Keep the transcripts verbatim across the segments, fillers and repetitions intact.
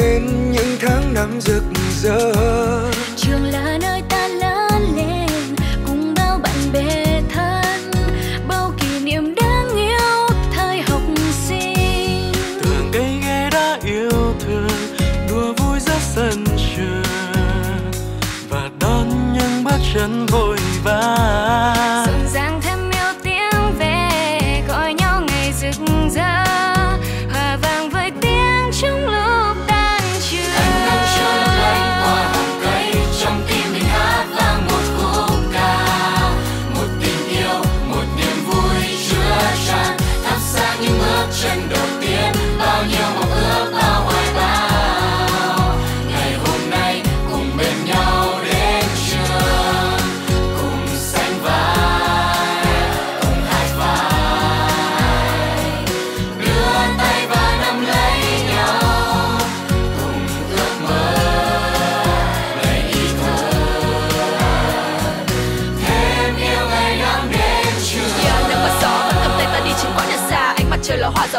nên những tháng năm rực rỡ. Trường là nơi ta lớn lên cùng bao bạn bè thân, bao kỷ niệm đáng yêu thời học sinh. Tưởng cây ghé đã yêu thương, đùa vui ra sân trường và đón những bước chân vội vã.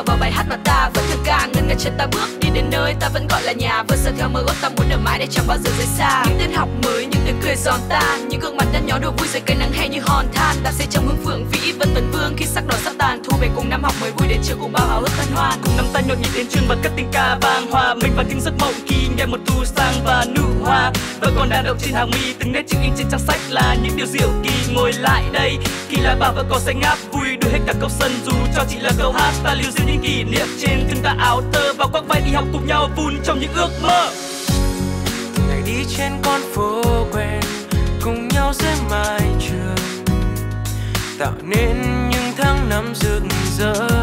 Vào bài hát mà ta vẫn thực ca, ngân nga chân ta bước đi đến nơi ta vẫn gọi là nhà. Vươn xa theo mơ ước ta muốn ở mãi để chẳng bao giờ rời xa. Những tên học mới, những tiếng cười giòn tan, những gương mặt nhăn nhó đôi vui dưới cây nắng hay như hòn than. Đạp xe trong hướng phượng vĩ vẫn vấn vương khi sắc đỏ sắp tàn. Thu về cùng năm học mới vui đến trường cùng bao háo hức hân hoan. Cùng nắm tay nhộn nhịp đến trường và các tiếng ca vang hòa mình và tiếng giấc mộng khi nghe một thu sang và nụ hoa vẫn còn đang động trên hàng mi. Từng nét chữ in trên trang sách là những điều diệu kỳ. Ngồi lại đây khi lá bà vẫn còn xanh ngát vui đưa hết cả cốc sân dù cho chỉ là câu hát. Ta lưu giữ những kỷ niệm trên từng tà áo tơ và khoác vai đi học cùng nhau vun trong những ước mơ. Từng ngày đi trên con phố quen cùng nhau dưới mái trường tạo nên những tháng năm rực rỡ.